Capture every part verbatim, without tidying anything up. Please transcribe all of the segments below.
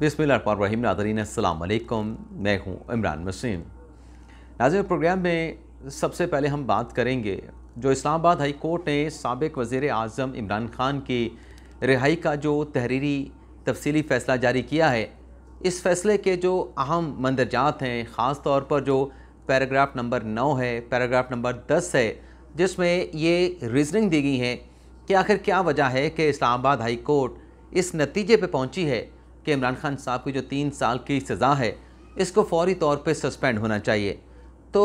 बिस्मिल्लाहिर्रहमानिर्रहीम नाज़रीन अस्सलाम वालेकुम, मैं हूँ इमरान वसीम। नाज़रीन प्रोग्राम में सबसे पहले हम बात करेंगे जो इस्लामाबाद हाई कोर्ट ने साबिक़ वज़ीर आज़म इमरान खान की रिहाई का जो तहरीरी तफसीली फ़ैसला जारी किया है, इस फ़ैसले के जो अहम मंदरजात हैं, ख़ास तौर पर जो पैराग्राफ नंबर नौ है, पैराग्राफ नंबर दस है, जिसमें ये रीज़निंग दी गई है कि आखिर क्या वजह है कि इस्लामाबाद हाई कोर्ट इस नतीजे पर पहुँची है कि इमरान खान साहब की जो तीन साल की सज़ा है इसको फौरी तौर पे सस्पेंड होना चाहिए। तो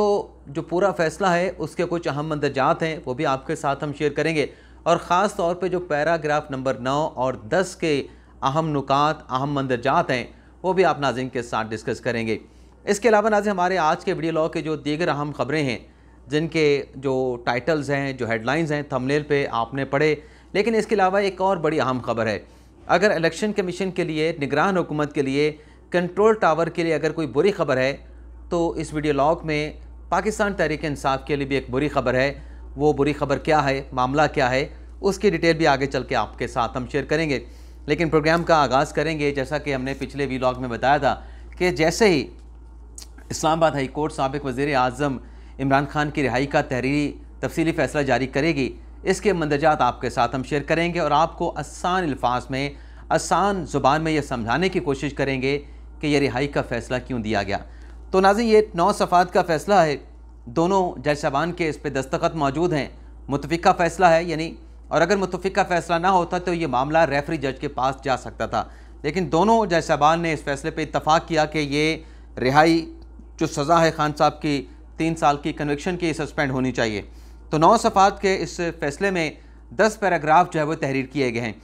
जो पूरा फ़ैसला है उसके कुछ अहम मंदरजात हैं, वो भी आपके साथ हम शेयर करेंगे और ख़ास तौर पे जो पैराग्राफ नंबर नौ और दस के अहम नुकात, अहम मंदरजात हैं, वो भी आप नाज़रीन के साथ डिस्कस करेंगे। इसके अलावा नाज़रीन हमारे आज के वीडियो लॉग के जो दीगर अहम ख़बरें हैं, जिनके जो टाइटल्स हैं, जो हेडलाइंस हैं, थंबनेल पे आपने पढ़े, लेकिन इसके अलावा एक और बड़ी अहम ख़बर है। अगर इलेक्शन कमीशन के लिए, निगरान हुकूमत के लिए, कंट्रोल टावर के लिए अगर कोई बुरी खबर है तो इस वीडियो लॉग में पाकिस्तान तहरीक इंसाफ के लिए भी एक बुरी खबर है। वो बुरी खबर क्या है, मामला क्या है, उसकी डिटेल भी आगे चल के आपके साथ हम शेयर करेंगे। लेकिन प्रोग्राम का आगाज़ करेंगे जैसा कि हमने पिछले वी लॉग में बताया था कि जैसे ही इस्लामाबाद हाई कोर्ट साबिक़ वज़ीर आज़म इमरान खान की रिहाई का तहरीरी तफसीली फ़ैसला जारी करेगी, इसके मंदरजात आपके साथ हम शेयर करेंगे और आपको आसान अल्फाज में, आसान ज़ुबान में यह समझाने की कोशिश करेंगे कि यह रिहाई का फ़ैसला क्यों दिया गया। तो नाज़रीन ये नौ सफ़ात का फ़ैसला है, दोनों जज साहबान के इस पर दस्तखत मौजूद हैं, मुतफ़िका फ़ैसला है यानी, और अगर मुतफ़िका फ़ैसला ना होता तो ये मामला रेफरी जज के पास जा सकता था, लेकिन दोनों जज साहबान ने इस फ़ैसले पर इतफ़ाक़ किया कि ये रिहाई जो सज़ा है खान साहब की तीन साल की कन्विक्शन की, सस्पेंड होनी चाहिए। तो नौ सफ़ात के इस फैसले में दस पैराग्राफ जो है वो तहरीर किए गए हैं।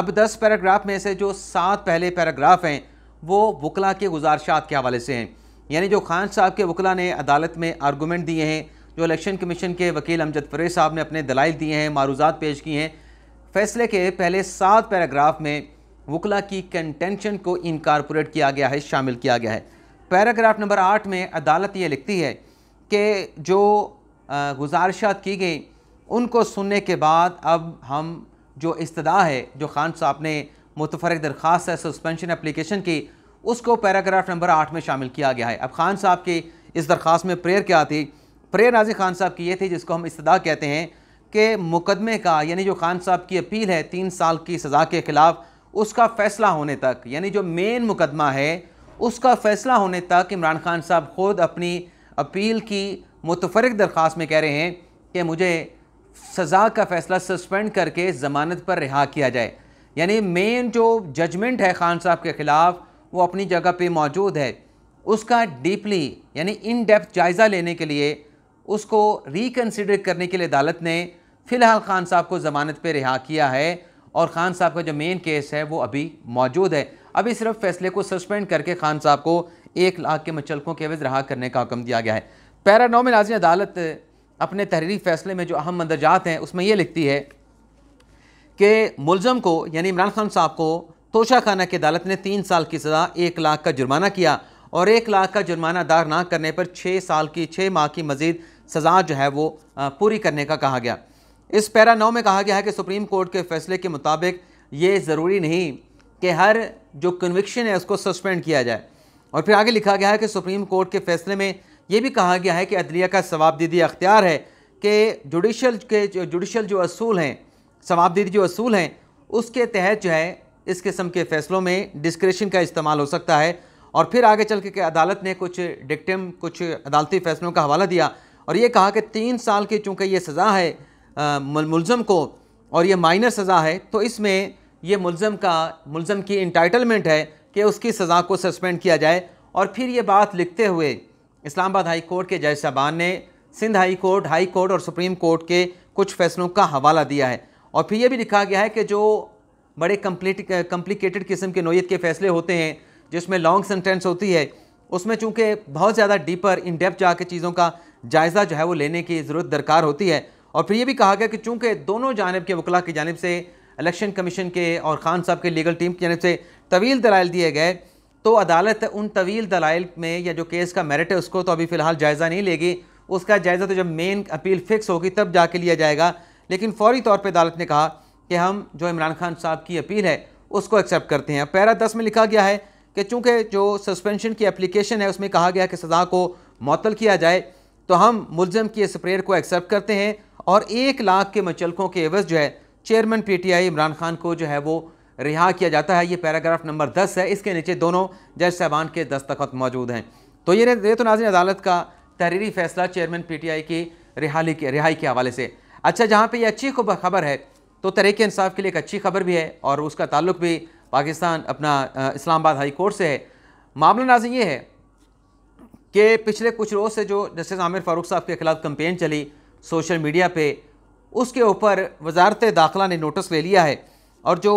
अब दस पैराग्राफ में से जो सात पहले पैराग्राफ हैं वो वकला के गुजारिशात के हवाले से हैं, यानी जो खान साहब के वकला ने अदालत में आर्गूमेंट दिए हैं, जो इलेक्शन कमीशन के वकील अमजद फरेज साहब ने अपने दलाइल दिए हैं, मारूज़ात पेश किए हैं। फ़ैसले के पहले सात पैराग्राफ में वकला की कंटेंशन को इनकारपोरेट किया गया है, शामिल किया गया है। पैराग्राफ नंबर आठ में अदालत ये लिखती है कि जो गुजारिशात की गई उनको सुनने के बाद अब हम जो इस्तदा है, जो खान साहब ने मुतफरक दरख्वास्त है सस्पेंशन एप्लीकेशन की, उसको पैराग्राफ नंबर आठ में शामिल किया गया है। अब खान साहब की इस दरख्वास्त में प्रेयर क्या थी? प्रेयर नाज़िर खान साहब की ये थी, जिसको हम इस्तदा कहते हैं, कि मुकदमे का यानी जो खान साहब की अपील है तीन साल की सज़ा के ख़िलाफ़, उसका फ़ैसला होने तक, यानी जो मेन मुकदमा है उसका फ़ैसला होने तक इमरान खान साहब ख़ुद अपनी अपील की मुतफरक दरख्वास्त में कह रहे हैं कि मुझे सज़ा का फ़ैसला सस्पेंड करके ज़मानत पर रिहा किया जाए। यानी मेन जो जजमेंट है खान साहब के ख़िलाफ़ वो अपनी जगह पे मौजूद है, उसका डीपली यानी इन डेप्थ जायज़ा लेने के लिए, उसको रिकन्सिडर करने के लिए अदालत ने फ़िलहाल खान साहब को ज़मानत पर रिहा किया है और ख़ान साहब का जो मेन केस है वो अभी मौजूद है। अभी सिर्फ फ़ैसले को सस्पेंड करके खान साहब को एक लाख के मुचलकों के एवज़ रिहा करने का हुक्म दिया गया है। पैरा नौ में नाज़रीन अदालत अपने तहरीरी फ़ैसले में जो अहम मंदरजात हैं उसमें यह लिखती है कि मुलज़म को यानी इमरान खान साहब को तोशाखाना की अदालत ने तीन साल की सज़ा, एक लाख का जुर्माना किया और एक लाख का जुर्माना अदा ना करने पर छः साल की छः माह की मज़ीद सज़ा जो है वो पूरी करने का कहा गया। इस पैरा नौ में कहा गया है कि सुप्रीम कोर्ट के फ़ैसले के मुताबिक ये ज़रूरी नहीं कि हर जो कन्विक्शन है उसको सस्पेंड किया जाए। और फिर आगे लिखा गया है कि सुप्रीम कोर्ट के फ़ैसले में ये भी कहा गया है कि अदलिया का सवाबदीदी अख्तियार है कि जुडिशल के जुडिशल जो असूल हैं, सवाबदीदी जो असूल हैं, उसके तहत जो है इस किस्म के फ़ैसलों में डिस्क्रेशन का इस्तेमाल हो सकता है। और फिर आगे चल के अदालत ने कुछ डिक्टम, कुछ अदालती फ़ैसलों का हवाला दिया और ये कहा कि तीन साल की चूँकि ये सज़ा है मुलज़म को और ये माइनर सज़ा है, तो इसमें ये मुलज़म का मुलज़म की इंटाइटलमेंट है कि उसकी सज़ा को सस्पेंड किया जाए। और फिर ये बात लिखते हुए इस्लामाबाद हाई कोर्ट के जज साहबान ने Sindh high court, high court और सुप्रीम कोर्ट के कुछ फ़ैसलों का हवाला दिया है। और फिर यह भी लिखा गया है कि जो बड़े कम्प्लीट कम्प्लिकेटेड किस्म के नोयत के फ़ैसले होते हैं, जिसमें लॉन्ग सेंटेंस होती है, उसमें चूँकि बहुत ज़्यादा डीपर इन डेप्थ जाके चीज़ों का जायज़ा जो है वो लेने की ज़रूरत दरकार होती है। और फिर यह भी कहा गया कि चूँकि दोनों जानब के वकला की जानब से, इलेक्शन कमीशन के और खान साहब के लीगल टीम की जानब से तवील दलाइल दिए गए, तो अदालत उन तवील दलाइल में या जो केस का मेरिट है उसको तो अभी फ़िलहाल जायज़ा नहीं लेगी। उसका जायज़ा तो जब मेन अपील फ़िक्स होगी तब जाके लिया जाएगा। लेकिन फ़ौरी तौर पे अदालत ने कहा कि हम जो इमरान खान साहब की अपील है उसको एक्सेप्ट करते हैं। पैरा दस में लिखा गया है कि चूँकि जो सस्पेंशन की एप्लीकेशन है उसमें कहा गया कि सज़ा को मअतल किया जाए, तो हम मुलज़म की इस प्रेयर को एक्सेप्ट करते हैं और एक लाख के मुचलकों के एवज़ जो है chairman P T I Imran Khan को जो है वो रिहा किया जाता है। ये पैराग्राफ नंबर दस है, इसके नीचे दोनों जज साहबान के दस्तखत मौजूद हैं। तो ये ये तो नाज़रीन अदालत का तहरीरी फैसला चेयरमैन पी टी आई की रिहाई के रिहाई के हवाले से। अच्छा, जहाँ पे ये अच्छी खबर है तो तहरीक इंसाफ के लिए एक अच्छी खबर भी है और उसका ताल्लुक भी पाकिस्तान अपना इस्लामाबाद हाई कोर्ट से है। मामला नाज़रीन ये है कि पिछले कुछ रोज़ से जो जस्टिस आमिर फ़ारूक साहब के खिलाफ कंपेन चली सोशल मीडिया पर, उसके ऊपर वजारत दाखिला ने नोटिस ले लिया है और जो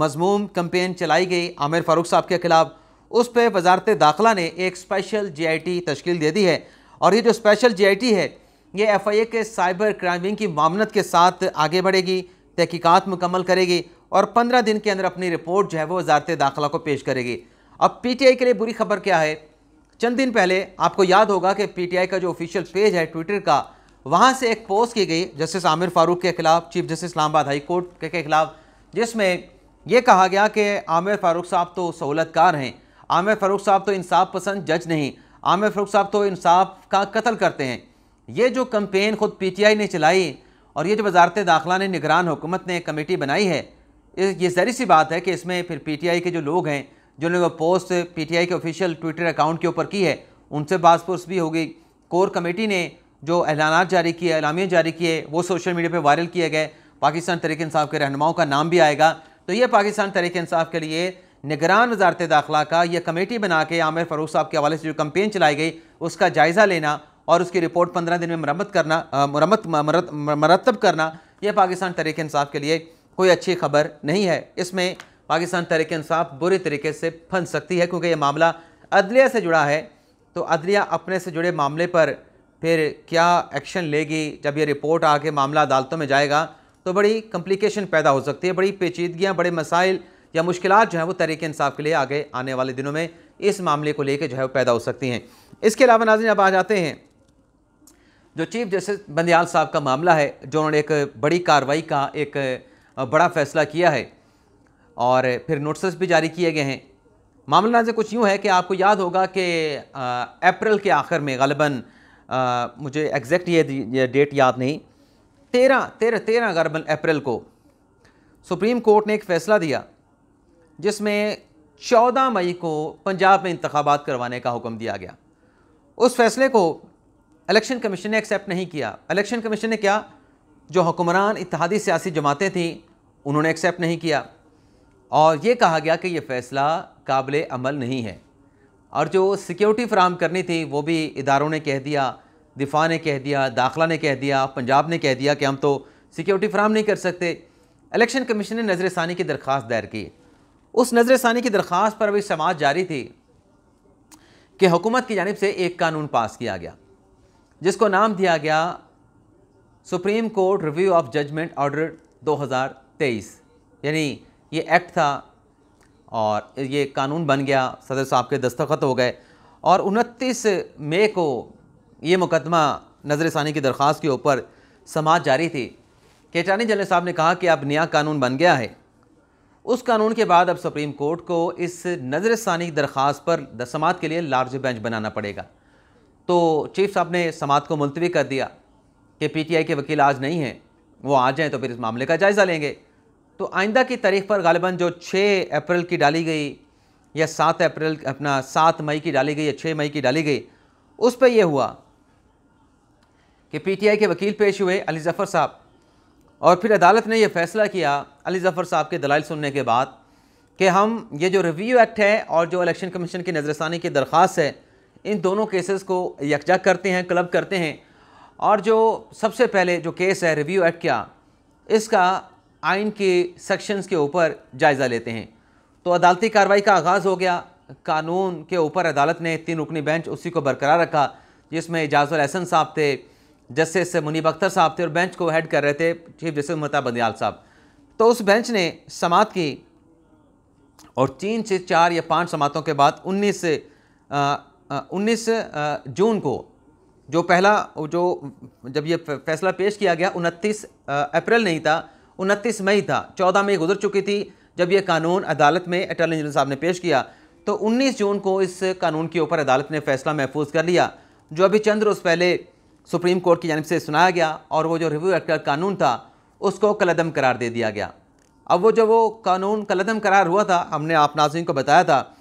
मजमूम कंपेन चलाई गई आमिर फ़ारूक साहब के ख़िलाफ़, उस पर वजारत दाखिला ने एक स्पेशल जी आई टी तश्कील दे दी है। और ये जो स्पेशल जी आई टी है ये एफ़ आई ए के साइबर क्राइम विंग की मामनत के साथ आगे बढ़ेगी, तहकीकात मुकम्मल करेगी और पंद्रह दिन के अंदर अपनी रिपोर्ट जो है वो वजारत दाखिला को पेश करेगी। अब पी टी आई के लिए बुरी खबर क्या है, चंद दिन पहले आपको याद होगा कि पी टी आई का जो ऑफिशियल पेज है ट्विटर का, वहाँ से एक पोस्ट की गई जस्टिस आमिर फ़ारूक के ख़िलाफ़, chief justice Islamabad high court के ख़िलाफ़, जिसमें यह कहा गया कि आमिर फ़ारूक साहब तो सहूलतकार हैं, आमिर फ़ारूक साहब तो इंसाफ पसंद जज नहीं, आमिर फ़ारूक साहब तो इंसाफ का कत्ल करते हैं। ये जो कंपेन खुद पीटीआई ने चलाई और ये जो वजारत दाखिला ने, निगरान हुकूमत ने कमेटी बनाई है, ये जहरी सी बात है कि इसमें फिर पीटीआई के जो लोग हैं जिन्होंने वो पोस्ट पीटीआई के ऑफिशियल ट्विटर अकाउंट के ऊपर की है, उनसे बासपुरस भी होगी। कोर कमेटी ने जो एलानात जारी किए, एलामिया जारी किए, वो सोशल मीडिया पर वायरल किए गए, पाकिस्तान तहरीक इंसाफ के रहनुमाओं का नाम भी आएगा। तो ये पाकिस्तान तहरीक इंसाफ के लिए निगरान वजारत दाखिला का यह कमेटी बना के आमिर फ़ारूक साहब के हवाले से जो कंपेन चलाई गई उसका जायज़ा लेना और उसकी रिपोर्ट पंद्रह दिन में मरम्मत करना, मरम्मत मरतब करना, यह पाकिस्तान तहरीक इंसाफ के लिए कोई अच्छी खबर नहीं है। इसमें पाकिस्तान तहरीक इंसाफ बुरे तरीके से फंस सकती है क्योंकि यह मामला अदलिया से जुड़ा है। तो अदलिया अपने से जुड़े मामले पर फिर क्या एक्शन लेगी जब यह रिपोर्ट आके मामला अदालतों में जाएगा, तो बड़ी कम्प्लिकेशन पैदा हो सकती है, बड़ी पेचीदगियाँ, बड़े मसाइल या मुश्किलात जो हैं वो तहरीक इंसाफ के लिए आगे आने वाले दिनों में इस मामले को लेकर जो है वो पैदा हो सकती हैं। इसके अलावा नाज़रीन अब आ जाते हैं जो चीफ जस्टिस बंदियाल साहब का मामला है, जो उन्होंने एक बड़ी कार्रवाई का एक बड़ा फैसला किया है और फिर नोटिस भी जारी किए गए हैं। मामला नाज़रीन कुछ यूँ है कि आपको याद होगा कि अप्रैल के आखिर में गालिबन, मुझे एग्जैक्ट ये डेट याद नहीं, तेरह तेरह तेरह गालिबन अप्रैल को सुप्रीम कोर्ट ने एक फ़ैसला दिया जिसमें चौदह मई को पंजाब में इंतखाबात करवाने का हुक्म दिया गया। उस फैसले को इलेक्शन कमीशन ने एक्सेप्ट नहीं किया। इलेक्शन कमीशन ने क्या, जो हुक्मरान इत्तेहादी सियासी जमातें थीं उन्होंने एक्सेप्ट नहीं किया और ये कहा गया कि ये फ़ैसला काबिल अमल नहीं है। और जो सिक्योरिटी फराहम करनी थी वो भी इदारों ने कह दिया, दिफा ने कह दिया, दाखिला ने कह दिया, पंजाब ने कह दिया कि हम तो सिक्योरिटी फराहम नहीं कर सकते। इलेक्शन कमीशन ने नज़र सानी की दरख्वास्त दायर की। उस नज़र सानी की दरख्वास्त पर भी समाज जारी थी कि हुकूमत की जानिब से एक कानून पास किया गया जिसको नाम दिया गया supreme court review of judgment order दो हज़ार तेईस, यानी ये एक्ट था और ये कानून बन गया, सदर साहब के दस्तखत हो गए और उनतीस मई को ये मुकदमा नज़र सानी की दरख्वास्त के ऊपर समाज जारी थी कि अटॉर्नी जनरल साहब ने कहा कि अब नया कानून बन गया है। उस कानून के बाद अब सुप्रीम कोर्ट को इस नज़र सानी की दरख्वास्त पर समात के लिए लार्ज बेंच बनाना पड़ेगा। तो चीफ साहब ने समात को मुलतवी कर दिया कि पीटीआई के वकील आज नहीं हैं, वो आ जाएँ तो फिर इस मामले का जायज़ा लेंगे। तो आइंदा की तारीख पर गालिबन जो छः अप्रैल की डाली गई या सात अप्रैल अपना सात मई की डाली गई या छः मई की डाली गई, उस पर यह हुआ कि पीटीआई के वकील पेश हुए अली ज़फ़र साहब और फिर अदालत ने यह फैसला किया अली ज़फ़र साहब के दलाइल सुनने के बाद कि हम ये जो रिव्यू एक्ट है और जो इलेक्शन कमीशन की नज़रसानी की दरख्वास्त है, इन दोनों केसेस को यकजा करते हैं, क्लब करते हैं और जो सबसे पहले जो केस है रिव्यू एक्ट का, इसका आइन के सेक्शंस के ऊपर जायज़ा लेते हैं। तो अदालती कार्रवाई का आगाज़ हो गया। कानून के ऊपर अदालत ने तीन रुकनी बेंच उसी को बरकरार रखा जिसमें एजाज़ उल अहसन साहब थे, जस्टिस मुनीब अख्तर साहब थे और बेंच को हेड कर रहे थे चीफ जस्टिस उमर अता बंदियाल साहब। तो उस बेंच ने समात की और तीन से चार या पाँच समातों के बाद उन्नीस उन्नीस जून को जो पहला जो जब ये फैसला पेश किया गया, उनतीस अप्रैल नहीं था, उनतीस मई था, चौदह मई गुजर चुकी थी जब यह कानून अदालत में अटॉर्नी जनरल साहब ने पेश किया। तो उन्नीस जून को इस कानून के ऊपर अदालत ने फैसला महफूज कर लिया, जो अभी चंद रोज़ पहले सुप्रीम कोर्ट की जानिब से सुनाया गया और वो जो रिव्यू एक्ट का कानून था उसको कलअदम करार दे दिया गया। अब वो जो वो कानून कलअदम करार हुआ था, हमने आप नाज़रीन को बताया था,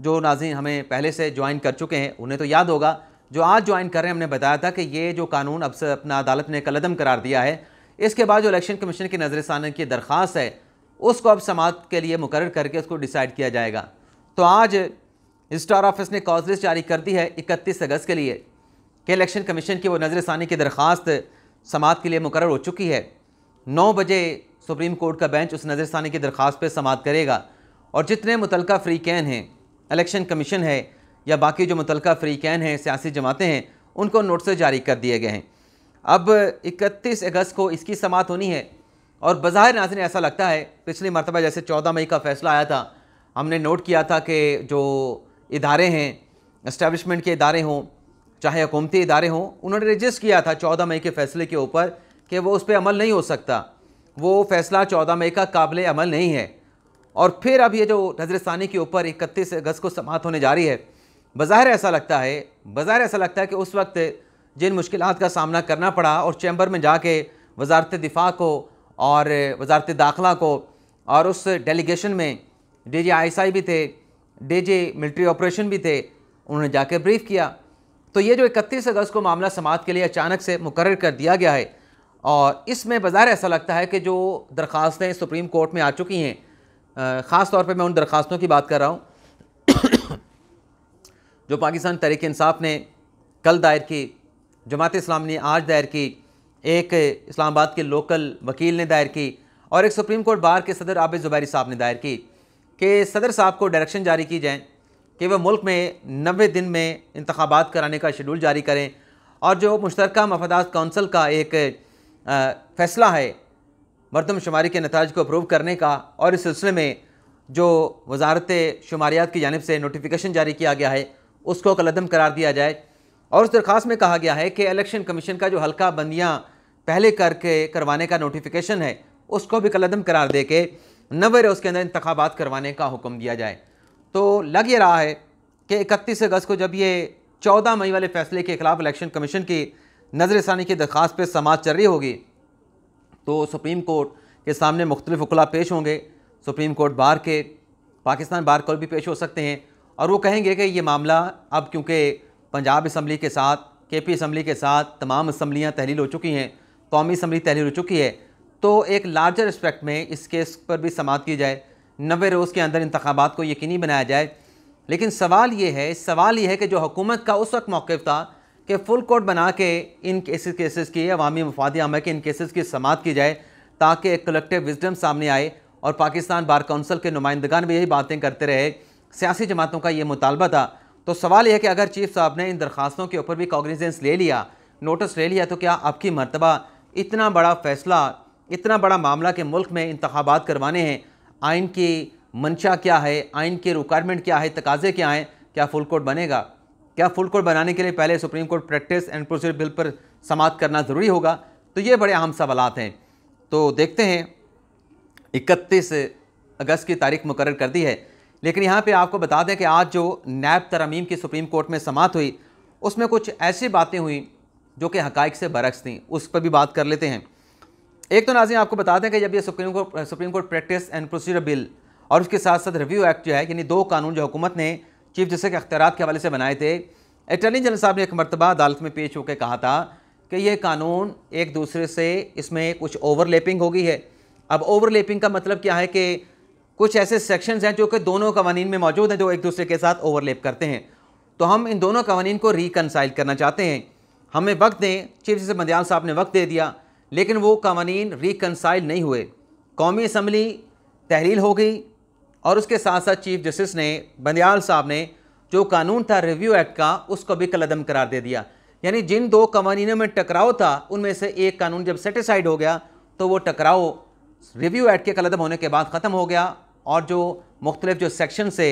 जो नाज़रीन हमें पहले से ज्वाइन कर चुके हैं उन्हें तो याद होगा, जो आज ज्वाइन कर रहे हैं हमने बताया था कि ये जो कानून अब से अपना अदालत ने कलअदम करार दिया है। इसके बाद जो इलेक्शन कमीशन की नज़र सानी की दरख्वास्त है उसको अब समाअत के लिए मुकर्रर करके उसको डिसाइड किया जाएगा। तो आज रजिस्ट्रार ऑफिस ने कॉज लिस्ट जारी कर दी है इकतीस अगस्त के लिए कि इलेक्शन कमीशन की वो नज़र सानी की दरख्वास्त समाअत के लिए मुकर्रर हो चुकी है। नौ बजे सुप्रीम कोर्ट का बेंच उस नज़र सानी की दरख्वास्त पर समाअत करेगा और जितने मुतलका फ्री कैन हैं, इलेक्शन कमीशन है या बाकी जो मुतलका फ्री कैन हैं, सियासी जमातें हैं, उनको नोटिस जारी कर दिए गए हैं। अब इकतीस अगस्त को इसकी समाअत होनी है और बज़ाहिर नाज़रीन ऐसा लगता है, पिछली मरतबा जैसे चौदह मई का फैसला आया था, हमने नोट किया था कि जो इदारे हैं, इस्टेबलिशमेंट के इदारे हों चाहे हुकूमती इदारे हों, उन्होंने रजिस्ट किया था चौदह मई के फ़ैसले के ऊपर कि वो उस पर अमल नहीं हो सकता, वो फ़ैसला चौदह मई का काबिल अमल नहीं है। और फिर अब ये जो नज़रसानी के ऊपर इकतीस अगस्त को समाअत होने जा रही है, बज़ाहिर ऐसा लगता है बज़ाहिर ऐसा लगता है कि उस वक्त जिन मुश्किलात का सामना करना पड़ा और चैम्बर में जाके वजारत दिफा को और वजारत दाखिला को और उस डेलीगेशन में D J I S I भी थे, डी जे मिलिट्री ऑपरेशन भी थे, उन्होंने जाके ब्रीफ किया। तो ये जो इकतीस अगस्त को मामला समाअत के लिए अचानक से मुकर्रर कर दिया गया है और इसमें बाज़ार ऐसा लगता है कि जो दरख्वास्तें सुप्रीम कोर्ट में आ चुकी हैं, ख़ास तौर पे मैं उन दरख्वास्तों की बात कर रहा हूँ जो पाकिस्तान तहरीक-ए-इंसाफ ने कल दायर की, जमात-ए-इस्लामी ने आज दायर की, एक इस्लामाबाद के लोकल वकील ने दायर की और एक सुप्रीम कोर्ट बार के सदर आबिद ज़ुबैर साहब ने दायर की कि सदर साहब को डायरेक्शन जारी की जाए कि वह मुल्क में नब्बे दिन में इंतखाबात कराने का शेड्यूल जारी करें और जो मुश्तरका मफादात कौंसल का एक आ, फैसला है मरदम शुमारी के नताज को अप्रूव करने का, और इस सिलसिले में जो वजारत शुमारियात की जानिब से नोटिफिकेशन जारी किया गया है उसको कलअदम करार दिया जाए। और उस दरख्वास्त में कहा गया है कि इलेक्शन कमीशन का जो हल्का बंदियाँ पहले करके करवाने का नोटिफिकेशन है उसको भी कलअदम करार दे के नवेरे उसके अंदर इंतखाबात करवाने का हुक्म दिया जाए। तो लग ये रहा है कि इकतीस अगस्त को जब ये चौदह मई वाले फैसले के खिलाफ इलेक्शन कमीशन की नज़रसानी की दरख्वास्त पर समाअत चल रही होगी तो सुप्रीम कोर्ट के सामने मुख्तलिफ उकला पेश होंगे, सुप्रीम कोर्ट बार के, पाकिस्तान बार कॉल भी पेश हो सकते हैं और वो कहेंगे कि ये मामला अब क्योंकि पंजाब असम्बली के साथ, के पी असम्बली के साथ तमाम असम्बलियाँ तहलील हो चुकी हैं, कौमी असम्बली तहलील हो चुकी है, तो एक लार्जर एस्पेक्ट में इस केस पर भी समाअत की जाए, नब्बे रोज़ के अंदर इंतखाबात को यकीनी बनाया जाए। लेकिन सवाल ये है सवाल ये है कि जो हुकूमत का उस वक्त मौक़िफ़ था कि फुल कोर्ट बना के इन केसेस केसेस की अवामी मफाद आम के इन केसेस की समाअत की जाए ताकि एक कलेक्टिव विजडम सामने आए और पाकिस्तान बार कौंसिल के नुमाइंदगान भी यही बातें करते रहे, सियासी जमातों का ये मुतालबा था। तो सवाल यह है कि अगर चीफ साहब ने इन दरख्वास्तों के ऊपर भी कॉग्निजेंस ले लिया, नोटिस ले लिया, तो क्या अब की मरतबा इतना बड़ा फैसला, इतना बड़ा मामला के मुल्क में इंतखाबात करवाने हैं, आइन की मंशा क्या है, आइन के रिक्वायरमेंट क्या है, तकाजे क्या हैं, क्या फुल कोर्ट बनेगा? क्या फुल कोर्ट बनाने के लिए पहले supreme court practice and procedure bill पर समाअत करना ज़रूरी होगा? तो ये बड़े अहम सवालात हैं। तो देखते हैं, इकतीस अगस्त की तारीख मुकर्रर कर दी है, लेकिन यहाँ पर आपको बता दें कि आज जो नैब तरमीम की सुप्रीम कोर्ट में समाअत हुई उसमें कुछ ऐसी बातें हुई जो कि हक़ाइक़ से बरअक्स थीं, उस पर भी बात कर लेते हैं। एक तो नाज़रीन आपको बता दें कि जब ये supreme court supreme court practice and procedure bill और उसके साथ साथ रिव्यू एक्ट जो है, यानी दो कानून जो हुकूमत ने चीफ जस्टिस के अख्तियारात के हवाले से बनाए थे, अटॉर्नी जनरल साहब ने एक मरतबा अदालत में पेश होकर कहा था कि ये कानून एक दूसरे से, इसमें कुछ ओवरलैपिंग होगी है। अब ओवरलैपिंग का मतलब क्या है कि कुछ ऐसे सेक्शंस हैं जो कि दोनों कवानीन में मौजूद हैं जो एक दूसरे के साथ ओवरलैप करते हैं, तो हम इन दोनों कवानीन को रिकनसाइल करना चाहते हैं। हमें वक्त दें, चीफ जस्टिस बंदियाल साहब ने वक्त दे दिया, लेकिन वो कानून रिकनसाइल नहीं हुए। कौमी असम्बली तहलील हो गई और उसके साथ साथ चीफ जस्टिस ने, बंदियाल साहब ने जो कानून था रिव्यू एक्ट का उसको भी कलअदम करार दे दिया। यानी जिन दो कानूनों में टकराव था उनमें से एक कानून जब सेटिसाइड हो गया तो वो टकराव रिव्यू एक्ट के कलअदम होने के बाद ख़त्म हो गया और जो मुख्तलिफ जो सेक्शन से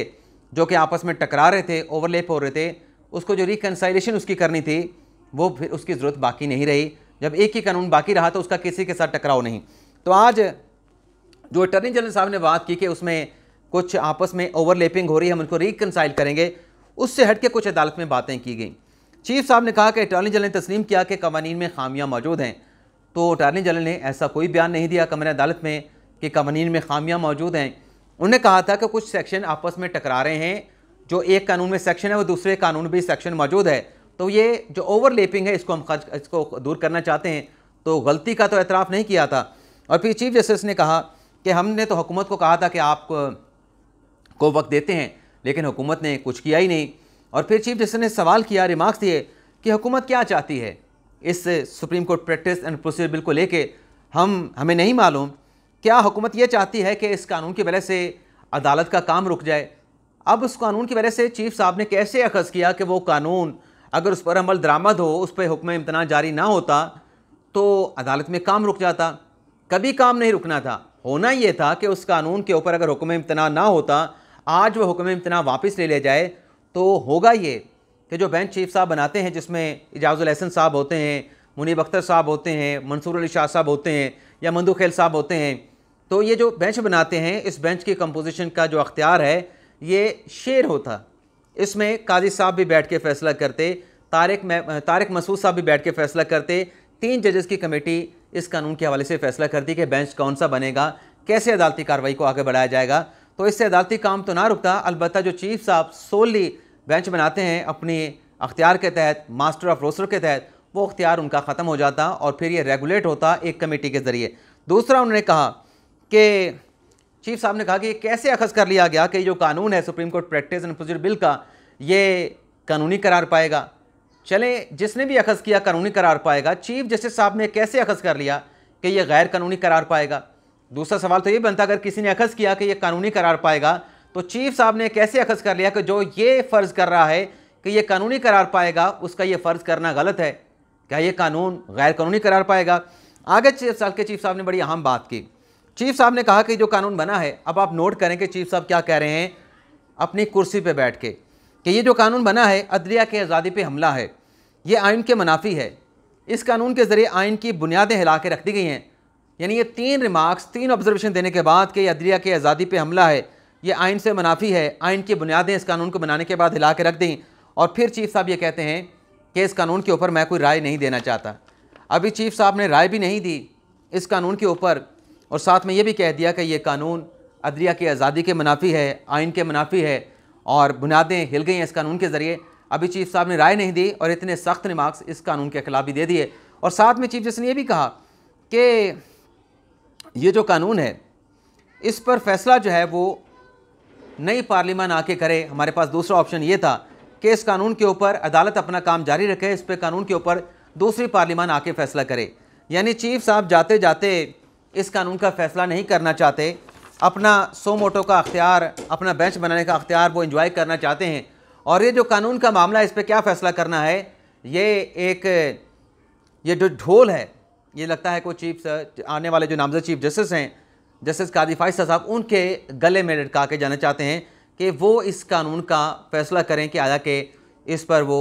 जो कि आपस में टकरा रहे थे, ओवरलेप हो रहे थे, उसको जो रिकनसाइलेशन उसकी करनी थी वो फिर उसकी ज़रूरत बाकी नहीं रही। जब एक ही कानून बाकी रहा तो उसका किसी के साथ टकराव नहीं। तो आज जो अटॉर्नी जनरल साहब ने बात की कि उसमें कुछ आपस में ओवरलैपिंग हो रही है, हम उनको रिकनसाइल करेंगे। उससे हट के कुछ अदालत में बातें की गई। चीफ साहब ने कहा कि अटॉर्नी जनरल ने तस्लीम किया कि कवानीन में खामियां मौजूद हैं, तो अटॉर्नी जनरल ने ऐसा कोई बयान नहीं दिया कमर अदालत में कि कवानीन में खामियां मौजूद हैं। उन्होंने कहा था कि कुछ सेक्शन आपस में टकरा रहे हैं, जो एक कानून में सेक्शन है वो दूसरे कानून में भी सेक्शन मौजूद है, तो ये जो ओवरलैपिंग है इसको हम इसको दूर करना चाहते हैं। तो गलती का तो एतराफ़ नहीं किया था। और फिर चीफ जस्टिस ने कहा कि हमने तो हुकूमत को कहा था कि आप को वक्त देते हैं, लेकिन हुकूमत ने कुछ किया ही नहीं। और फिर चीफ जस्टिस ने सवाल किया, रिमार्क्स दिए कि हुकूमत क्या चाहती है इस supreme court practice and procedure bill को लेके, हम हमें नहीं मालूम। क्या हुकूमत ये चाहती है कि इस कानून की वजह से अदालत का काम रुक जाए? अब उस कानून की वजह से चीफ साहब ने कैसे अखज़ किया कि वो कानून अगर उस पर अमल दरामद हो, उस पर हुक्म इम्तना जारी ना होता तो अदालत में काम रुक जाता। कभी काम नहीं रुकना था, होना ये था कि उस कानून के ऊपर अगर हुक्म इम्तना ना होता, आज वह हुक्म इम्तना वापस ले लिया जाए, तो होगा ये कि जो बेंच चीफ साहब बनाते हैं जिसमें एजाज़ उल अहसन साहब होते हैं, मुनीब अख्तर साहब होते हैं, मंसूर अली शाह साहब होते हैं या मंदू खेल साहब होते हैं, तो ये जो बेंच बनाते हैं इस बेंच की कंपोजिशन का जो अख्तियार है ये शेयर होता। इसमें काजी साहब भी बैठ के फैसला करते, तारिक तारिक मसूद साहब भी बैठ के फैसला करते। तीन जजेस की कमेटी इस कानून के हवाले से फैसला करती कि बेंच कौन सा बनेगा, कैसे अदालती कार्रवाई को आगे बढ़ाया जाएगा। तो इससे अदालती काम तो ना रुकता, अलबत्ता जो चीफ साहब सोली बेंच बनाते हैं अपने अख्तियार के तहत, मास्टर ऑफ रोस्टर के तहत, वो अख्तियार उनका ख़त्म हो जाता और फिर ये रेगुलेट होता एक कमेटी के ज़रिए। दूसरा उन्होंने कहा कि चीफ साहब ने कहा कि ये कैसे अखज़ कर लिया गया कि जो कानून है supreme court practice and procedure bill का, ये कानूनी करार पाएगा। चले, जिसने भी अखज़ किया कानूनी करार पाएगा, चीफ जस्टिस साहब ने कैसे अखज़ कर लिया कि ये गैर कानूनी करार पाएगा? दूसरा सवाल तो ये बनता, अगर किसी ने अखज़ किया कि ये कानूनी करार पाएगा तो चीफ साहब ने कैसे अखज़ कर लिया कि जो ये फ़र्ज़ कर रहा है कि ये कानूनी करार पाएगा, उसका ये फ़र्ज़ करना गलत है? क्या ये कानून गैर कानूनी करार पाएगा? आगे चीफ साहब के चीफ साहब ने बड़ी अहम बात की। चीफ साहब ने कहा कि जो कानून बना है, अब आप नोट करें कि चीफ साहब क्या कह रहे हैं अपनी कुर्सी पे बैठ के, कि ये जो कानून बना है अदलिया की आज़ादी पे हमला है, ये आइन के मुनाफी है, इस कानून के ज़रिए आइन की बुनियादें हिला के रख दी गई हैं। यानी ये तीन रिमार्क्स, तीन ऑब्जर्वेशन देने के बाद कि अदलिया की आज़ादी पर हमला है, ये आइन से मुनाफी है, आइन की बुनियादें इस कानून को बनाने के बाद हिला के रख दी, और फिर चीफ साहब ये कहते हैं कि इस कानून के ऊपर मैं कोई राय नहीं देना चाहता। अभी चीफ साहब ने राय भी नहीं दी इस कानून के ऊपर, और साथ में ये भी कह दिया कि ये कानून अदलिया की आज़ादी के मुनाफी है, आइन के मुनाफी है, और बुनियादें हिल गई हैं इस कानून के ज़रिए। अभी चीफ साहब ने राय नहीं दी और इतने सख्त रिमार्क्स इस कानून के खिलाफ भी दे दिए। और साथ में चीफ जस्टिस ने यह भी कहा कि ये जो कानून है इस पर फैसला जो है वो नई पार्लियामान आके करे, हमारे पास दूसरा ऑप्शन ये था कि इस कानून के ऊपर अदालत अपना काम जारी रखे, इस पर कानून के ऊपर दूसरी पार्लियामान आके फैसला करे। यानी चीफ साहब जाते जाते इस कानून का फैसला नहीं करना चाहते, अपना सो मोटो का अख्तियार, अपना बेंच बनाने का अख्तियार वो एंजॉय करना चाहते हैं। और ये जो कानून का मामला है इस पर क्या फ़ैसला करना है, ये एक ये जो ढोल है, ये लगता है कोई चीफ आने वाले जो नामजद चीफ जस्टिस हैं, जस्टिस काजी फाइज़ ईसा साहब, उनके गले में लटका के जाना चाहते हैं कि वो इस कानून का फैसला करें कि आया कि इस पर वो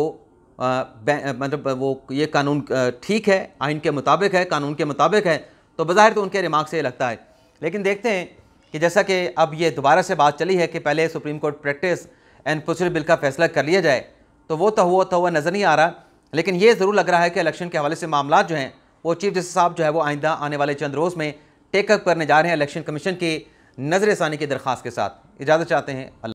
मतलब वो ये कानून ठीक है, आइन के मुताबिक है, कानून के मुताबिक है। तो बज़ाहिर तो उनके रिमार्क से लगता है, लेकिन देखते हैं कि जैसा कि अब ये दोबारा से बात चली है कि पहले supreme court practice and procedure bill का फैसला कर लिया जाए, तो वो तो हुआ तो हुआ नज़र नहीं आ रहा। लेकिन ये ज़रूर लग रहा है कि इलेक्शन के हवाले से मामला जो हैं वो चीफ जस्टिस साहब जो है वो आइंदा आने वाले चंद रोज़ में टेकअप करने जा रहे हैं इलेक्शन कमीशन की नज़रसानी की दरख्वास्त के साथ। इजाज़त चाहते हैं।